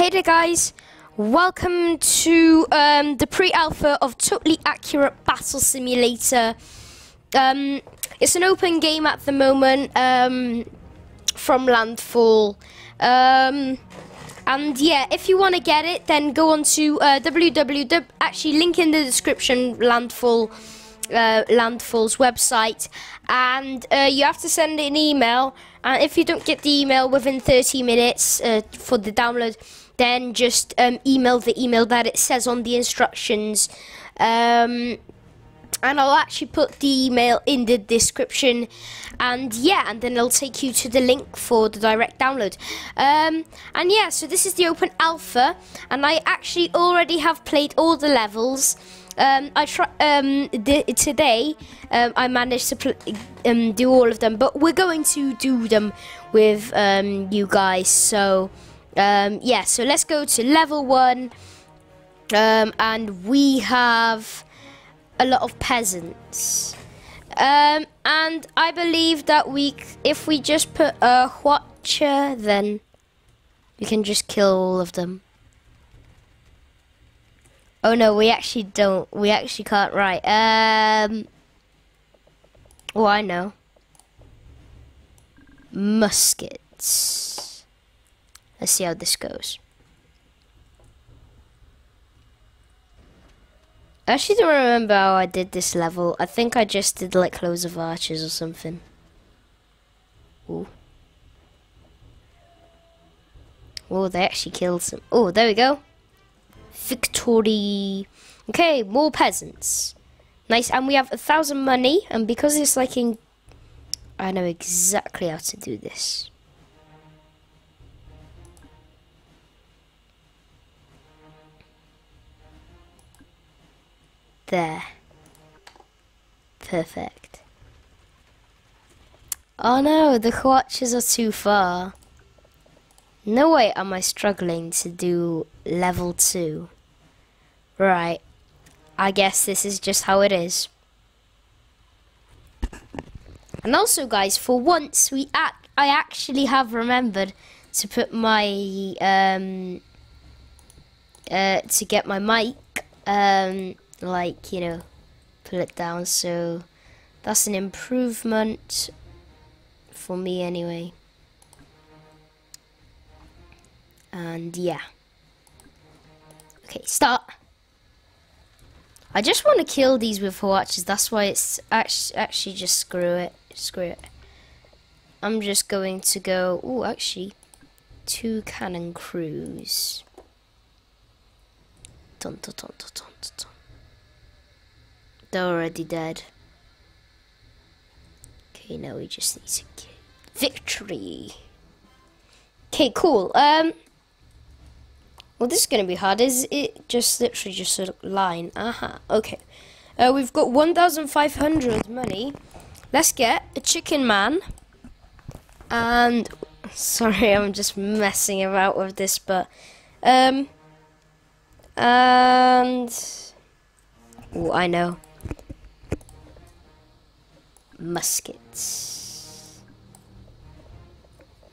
Hey there guys, welcome to the pre-alpha of Totally Accurate Battle Simulator. It's an open game at the moment from Landfall. And yeah, if you want to get it, then go on to actually link in the description, Landfall's website, and you have to send an email, and if you don't get the email within 30 minutes for the download, then just email the email that it says on the instructions, and I'll actually put the email in the description, and yeah, and then it'll take you to the link for the direct download. And yeah, so this is the open alpha, and I actually already have played all the levels. Today I managed to do all of them, but we're going to do them with you guys. So yeah, so let's go to level 1, and we have a lot of peasants, and I believe that if we just put a Hwacha, then we can just kill all of them. Oh no, we actually don't. We actually can't. Right. Oh, I know. Muskets. Let's see how this goes. I actually don't remember how I did this level. I think I just did like loads of archers or something. Ooh. Oh, they actually killed some. Oh, there we go. Victory. Okay, more peasants. Nice, and we have 1,000 money, and because it's like in... I know exactly how to do this. There. Perfect. Oh no, the Hwachas are too far. No way am I struggling to do level 2. Right. I guess this is just how it is. And also guys, for once I actually have remembered to put my to get my mic like, you know, pull it down, so that's an improvement for me anyway. And yeah. Okay, start. I just want to kill these with Hwachas. That's why it's actually just screw it. Screw it. I'm just going to go. Oh, actually, 2 cannon crews. Dun, dun, dun, dun, dun, dun. They're already dead. Okay, now we just need to get victory. Okay, cool. Well, this is going to be hard. Is it just literally just a line? Aha. Okay. We've got 1,500 money. Let's get a chicken man. And sorry, I'm just messing about with this, but and oh, I know. Muskets.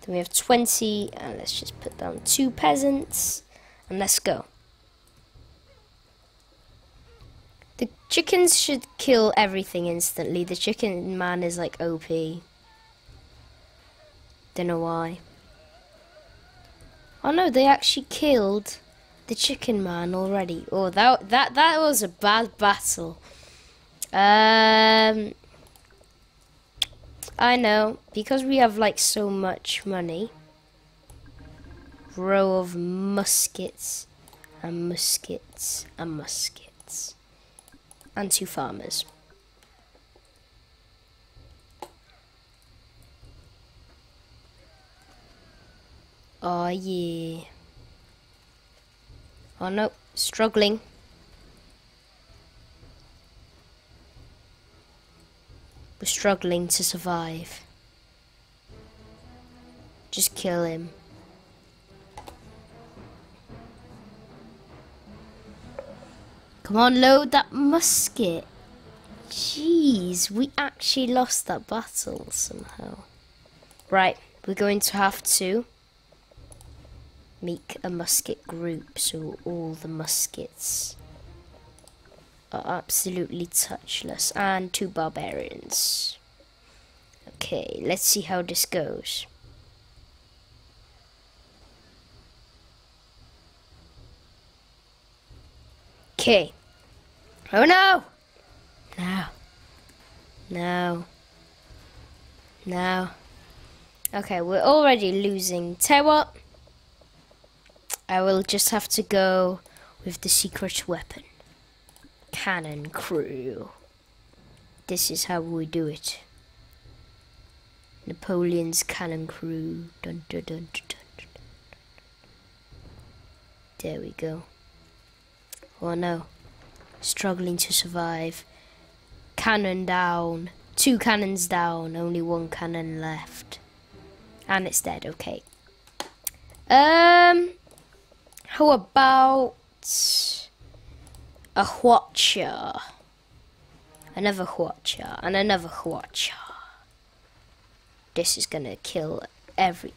We have 20, and let's just put down 2 peasants, and let's go. The chickens should kill everything instantly. The chicken man is like OP. Don't know why. Oh no, they actually killed the chicken man already. Oh, that was a bad battle. I know, because we have like so much money. Row of muskets and muskets and muskets. And 2 farmers. Oh yeah. Oh no, struggling. We're struggling to survive. Just kill him. Come on, load that musket. Jeez, we actually lost that battle somehow. Right, we're going to have to Make a musket group so all the muskets are absolutely touchless. And 2 barbarians. Okay, let's see how this goes. Okay. Oh no! No. No. No. Okay, we're already losing. Tell you what? I will just have to go with the secret weapon. Cannon crew. This is how we do it. Napoleon's cannon crew. Dun, dun, dun, dun, dun, dun, dun. There we go. Oh no. Struggling to survive. Cannon down. 2 cannons down. Only 1 cannon left. And it's dead. Okay. How about a Hwacha? Another Hwacha and another Hwacha. This is gonna kill every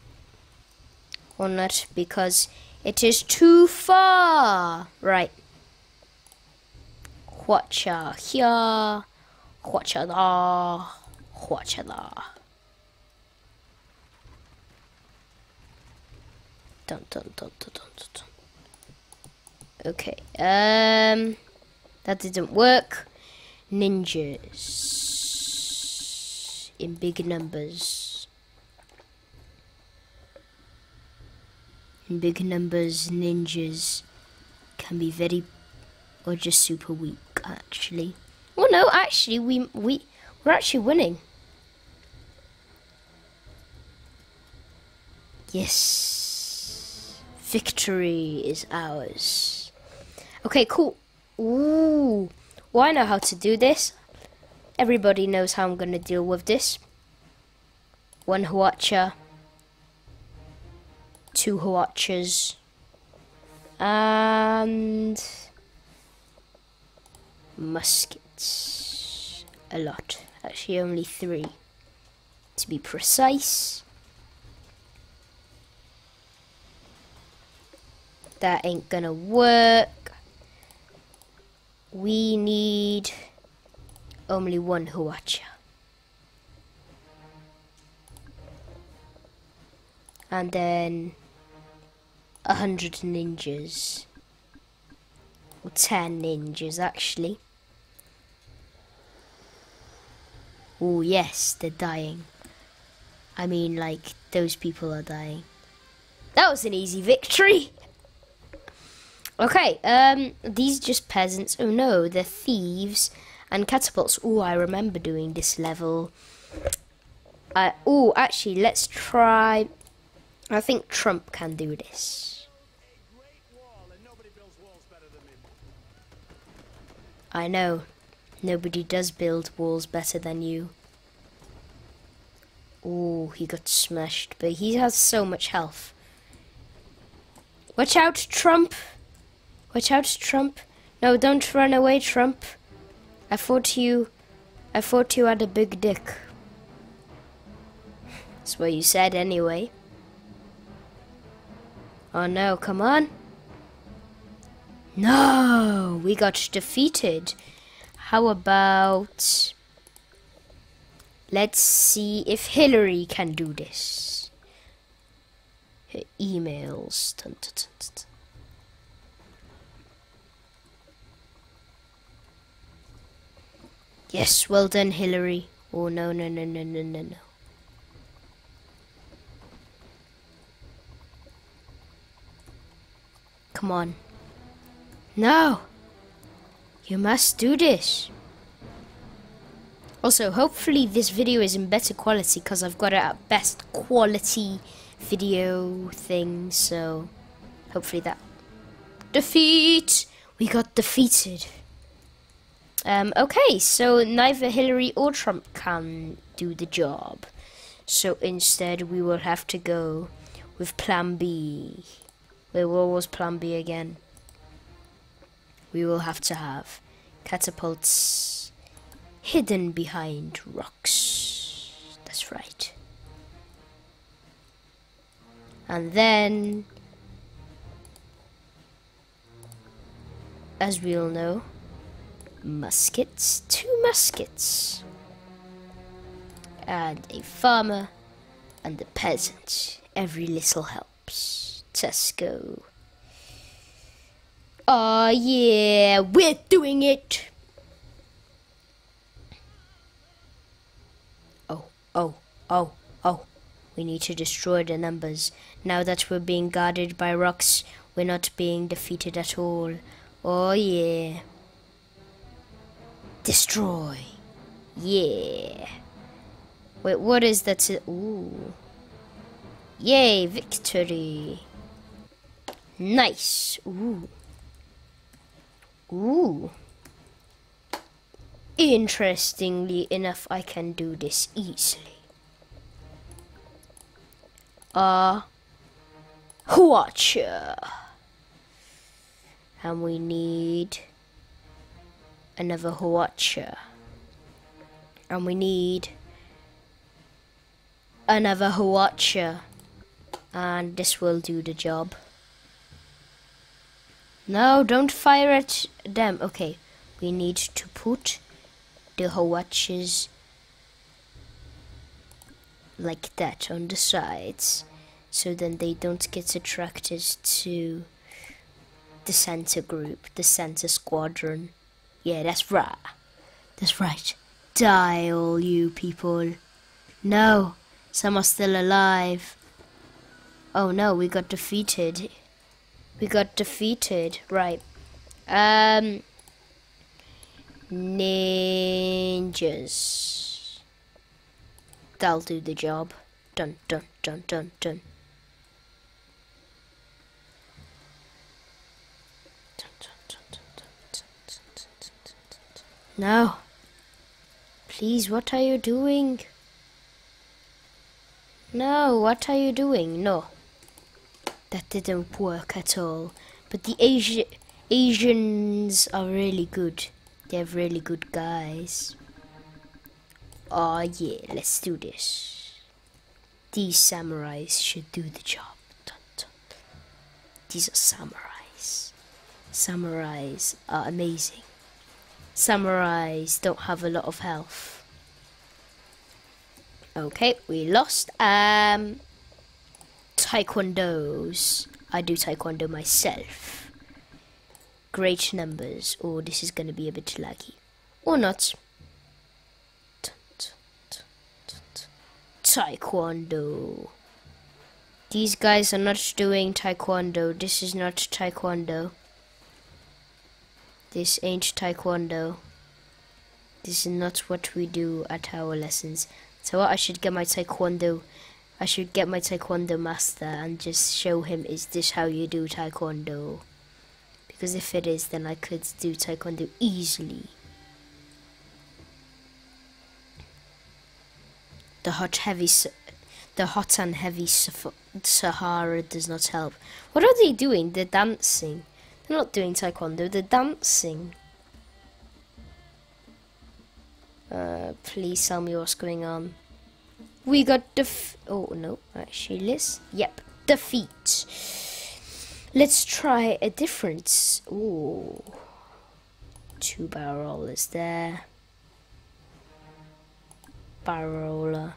one, not because it is too far. Right. Hwacha here, Hwacha there, Hwacha there. Dun dun dun dun dun dun. Okay, that didn't work. Ninjas in big numbers. In big numbers, ninjas can be very, or just super weak, actually. Well, no, actually, we're actually winning. Yes, victory is ours. Okay, cool. Ooh, well, I know how to do this. Everybody knows how I'm gonna deal with this. 1 Hwacha, 2 Hwachas, and muskets. A lot, actually, only 3, to be precise. That ain't gonna work. We need only 1 Hwacha. And then 100 ninjas. Or 10 ninjas, actually. Oh, yes, they're dying. I mean, like, those people are dying. That was an easy victory! Okay, these just peasants. Oh no, they're thieves and catapults. Oh, I remember doing this level. Oh, actually, let's try. I think Trump can do this. I know, nobody does build walls better than you. Oh, he got smashed, but he has so much health. Watch out, Trump! Watch out, Trump. No, don't run away, Trump. I thought you had a big dick. That's what you said anyway. Oh no, come on. No, we got defeated. How about... let's see if Hillary can do this. Her emails. Dun, dun, dun, dun. Yes, well done, Hillary. Oh, no, no, no, no, no, no, no. Come on. No! You must do this. Also, hopefully this video is in better quality because I've got it at best quality video thing, so hopefully that... defeat! We got defeated. Okay, so neither Hillary or Trump can do the job. So instead we will have to go with plan B. Wait, what was plan B again? We will have to have catapults hidden behind rocks. That's right. And then as we all know. Muskets, 2 muskets. And a farmer and a peasant. Every little helps. Tesco. Oh yeah, we're doing it! Oh. We need to destroy the numbers. Now that we're being guarded by rocks, we're not being defeated at all. Oh yeah. Destroy. Yeah. Wait, what is that? Ooh. Yay, victory. Nice. Ooh. Ooh. Interestingly enough, I can do this easily. Hwacha. And we need another Hwacha. And we need another Hwacha. And this will do the job. No, don't fire at them. Okay, we need to put the Hwachas like that on the sides, so then they don't get attracted to the center group, the center squadron. Yeah, that's right. That's right. Die, all you people. No, some are still alive. Oh no, we got defeated. We got defeated. Right. Ninjas. That'll do the job. Dun dun dun dun dun. No. Please, what are you doing? No, what are you doing? No. That didn't work at all. But the Asians are really good. They're really good guys. Oh yeah, let's do this. These samurais should do the job. Dun, dun, dun. These are samurais. Samurais are amazing. Samurais don't have a lot of health. Okay, we lost. Taekwondos. I do taekwondo myself. Great numbers. Oh, this is gonna be a bit laggy. Or not. Taekwondo. These guys are not doing taekwondo. This is not taekwondo. This ain't taekwondo. This is not what we do at our lessons. So what, I should get my taekwondo master and just show him, is this how you do taekwondo? Because if it is, then I could do taekwondo easily. The hot and heavy Sahara does not help. What are they doing? They're dancing. They're not doing taekwondo. They're dancing. Please tell me what's going on. We got oh no, actually, let's. Yep, defeat. Let's try a difference. Ooh, 2 barrel rollers there. Barrel roller.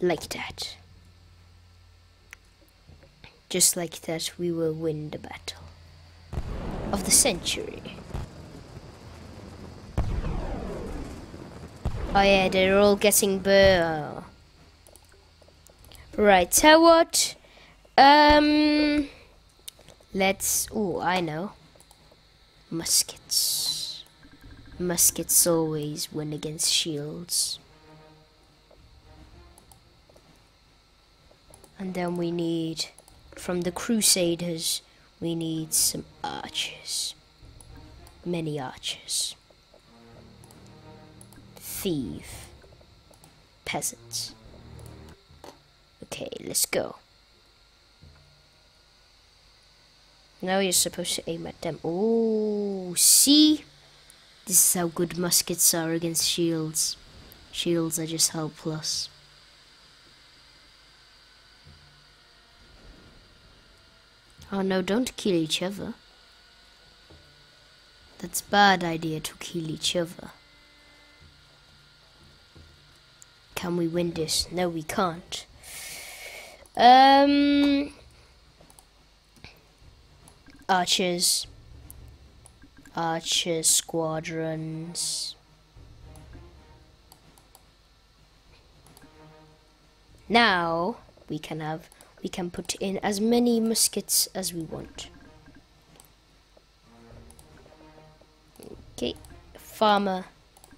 Like that. Just like that, we will win the battle of the century. Oh yeah, they're all getting burned. Right, so what? Let's... Ooh, I know. Muskets. Muskets always win against shields. And then we need, from the Crusaders, we need some archers. Many archers. Thief. Peasants. Okay, let's go. Now you're supposed to aim at them. Oh, see? This is how good muskets are against shields. Shields are just helpless. Oh no, don't kill each other. That's a bad idea to kill each other. Can we win this? No, we can't. Archers. Archers, squadrons. Now we can put in as many muskets as we want. Okay, farmer,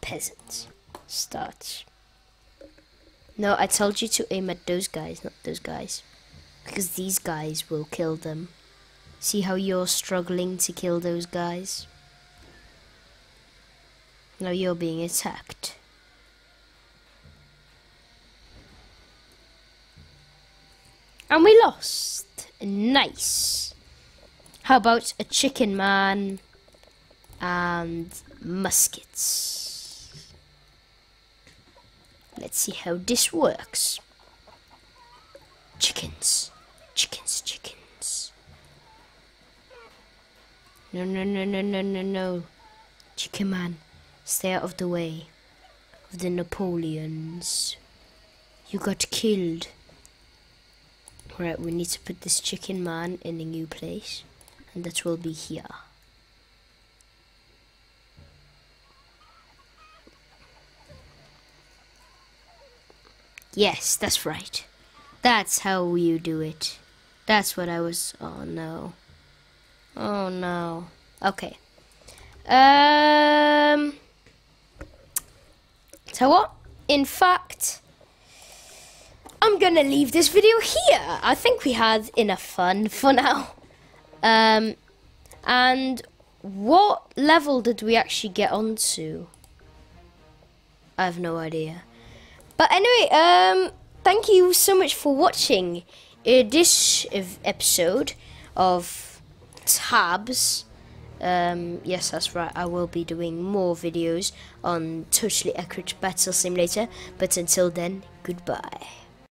peasant, start. No, I told you to aim at those guys, not those guys. Because these guys will kill them. See how you're struggling to kill those guys? Now you're being attacked. And we lost. Nice. How about a chicken man and muskets? Let's see how this works. Chickens. Chickens, chickens. No, no, no, no, no, no, no. Chicken man, stay out of the way of the Napoleons. You got killed. Right, we need to put this chicken man in a new place. And that will be here. Yes, that's right. That's how you do it. That's what I was... Oh, no. Oh, no. Okay. So what? In fact, I'm gonna leave this video here. I think we had enough fun for now. And what level did we actually get onto? I have no idea. But anyway, thank you so much for watching this episode of Tabs. Yes, that's right, I will be doing more videos on Totally Accurate Battle Simulator. But until then, goodbye.